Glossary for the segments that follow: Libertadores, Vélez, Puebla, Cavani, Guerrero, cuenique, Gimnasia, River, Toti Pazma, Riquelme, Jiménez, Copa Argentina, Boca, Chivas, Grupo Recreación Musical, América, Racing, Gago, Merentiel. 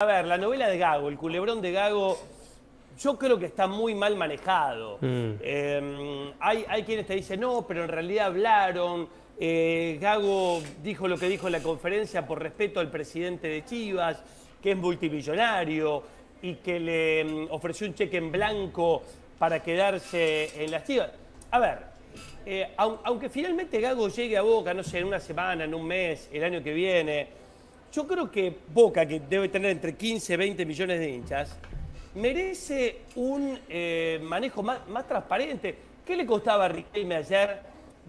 A ver, la novela de Gago, el culebrón de Gago, yo creo que está muy mal manejado. Hay quienes te dicen, no, pero en realidad hablaron. Gago dijo lo que dijo en la conferencia por respeto al presidente de Chivas, que es multimillonario y que le ofreció un cheque en blanco para quedarse en las Chivas. A ver, aunque finalmente Gago llegue a Boca, no sé, en una semana, en un mes, el año que viene... Yo creo que Boca, que debe tener entre 15 y 20 millones de hinchas, merece un manejo más transparente. ¿Qué le costaba a Riquelme ayer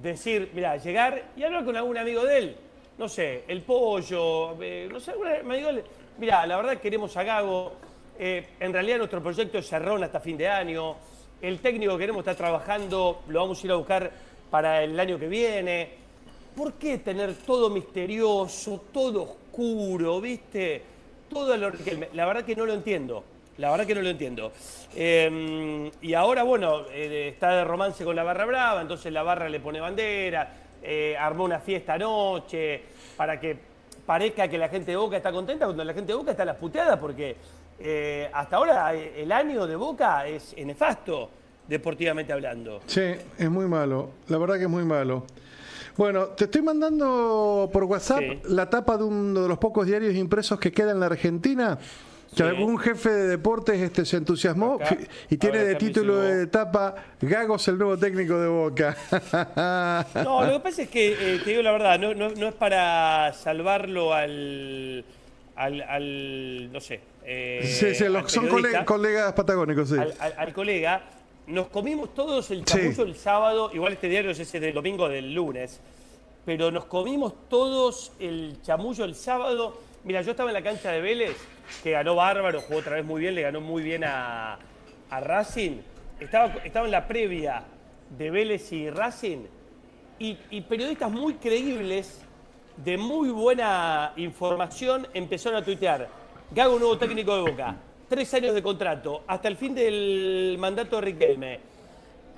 decir, mirá, llegar y hablar con algún amigo de él? No sé, el Pollo, no sé, algún amigo de él. Mirá, la verdad queremos a Gago. En realidad nuestro proyecto es cerrón hasta fin de año. El técnico que queremos está trabajando, lo vamos a ir a buscar para el año que viene. ¿Por qué tener todo misterioso, todo oscuro, viste? Todo lo que... La verdad que no lo entiendo. La verdad que no lo entiendo. Y ahora, bueno, está de romance con la barra brava, entonces la barra le pone bandera, armó una fiesta anoche para que parezca que la gente de Boca está contenta cuando la gente de Boca está a las puteadas, porque hasta ahora el año de Boca es nefasto, deportivamente hablando. Sí, es muy malo. La verdad que es muy malo. Bueno, te estoy mandando por WhatsApp la tapa de uno de los pocos diarios impresos que queda en la Argentina, que algún jefe de deportes se entusiasmó acá, y tiene de título de tapa, Gago es el nuevo técnico de Boca. No, lo que pasa es que, te digo la verdad, no es para salvarlo al no sé. Sí, son colegas patagónicos, sí. Al colega. Nos comimos todos el chamullo el sábado, igual este diario es ese del domingo del lunes, pero nos comimos todos el chamullo el sábado. Mira, yo estaba en la cancha de Vélez, que ganó bárbaro, jugó otra vez muy bien, le ganó muy bien a Racing. Estaba en la previa de Vélez y Racing y periodistas muy creíbles, de muy buena información, empezaron a tuitear. Gago, nuevo técnico de Boca. 3 años de contrato, hasta el fin del mandato de Riquelme.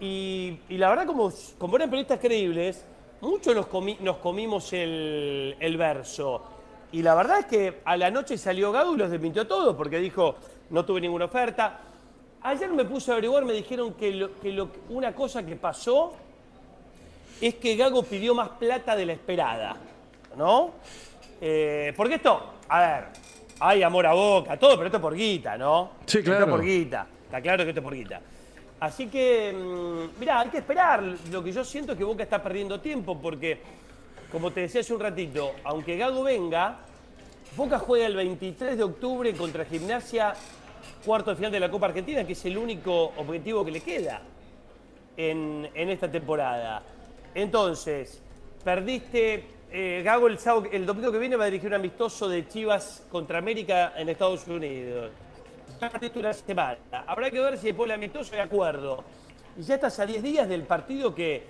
Y la verdad, como eran periodistas creíbles, muchos nos comimos el verso. Y la verdad es que a la noche salió Gago y los desmintió todo, porque dijo, no tuve ninguna oferta. Ayer me puse a averiguar, me dijeron que, una cosa que pasó es que Gago pidió más plata de la esperada, ¿no? Porque esto, a ver... Hay amor a Boca, todo, pero esto es por guita, ¿no? Sí, claro. Esto es por guita, está claro que esto es por guita. Así que, mirá, hay que esperar. Lo que yo siento es que Boca está perdiendo tiempo porque, como te decía hace un ratito, aunque Gago venga, Boca juega el 23 de octubre contra Gimnasia, cuarto de final de la Copa Argentina, que es el único objetivo que le queda en esta temporada. Entonces, perdiste... Gago el domingo que viene va a dirigir un amistoso de Chivas contra América en Estados Unidos. Ya partiste una semana. Habrá que ver si después el amistoso de acuerdo. Y ya estás a 10 días del partido que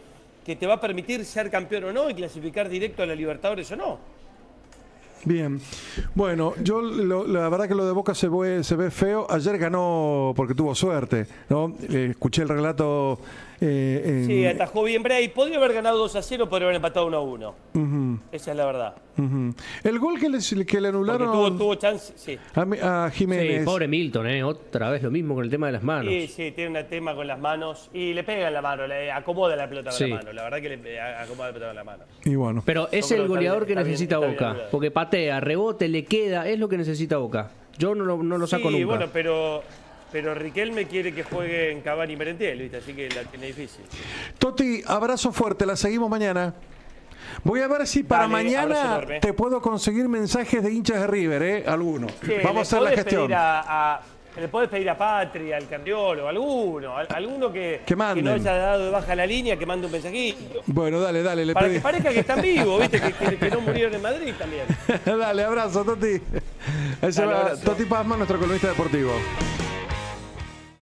te va a permitir ser campeón o no y clasificar directo a la Libertadores o no. Bien. Bueno, yo la verdad que lo de Boca se ve feo. Ayer ganó porque tuvo suerte, ¿no? Escuché el relato... Sí, atajó bien Bray. Podría haber ganado 2-0, podría haber empatado 1-1. Esa es la verdad. El gol que le anularon... Tuvo chance, sí. A Jiménez. Sí, pobre Milton, otra vez lo mismo con el tema de las manos. Sí, sí, tiene un tema con las manos. Y le pega en la mano, le acomoda la pelota con la mano. La verdad que le acomoda la pelota con la mano. Y bueno. Pero es el goleador que necesita Boca. Porque patea, rebote, le queda. Es lo que necesita Boca. Yo no lo saco nunca. Sí, bueno, pero Riquelme quiere que juegue en Cavani y Merentiel, ¿viste? Así que la tiene difícil. Toti, abrazo fuerte, la seguimos mañana. Voy a ver si para mañana te puedo conseguir mensajes de hinchas de River, alguno. Sí, vamos a hacer la gestión. Le podés pedir a Patria, al Cardiolo, alguno que no haya dado de baja la línea, que mande un mensajito. Bueno, dale. Para que parezca que están vivos, ¿viste? que no murieron en Madrid también. Dale, abrazo, Toti. Ahí se va Toti Pazma, nuestro columnista deportivo.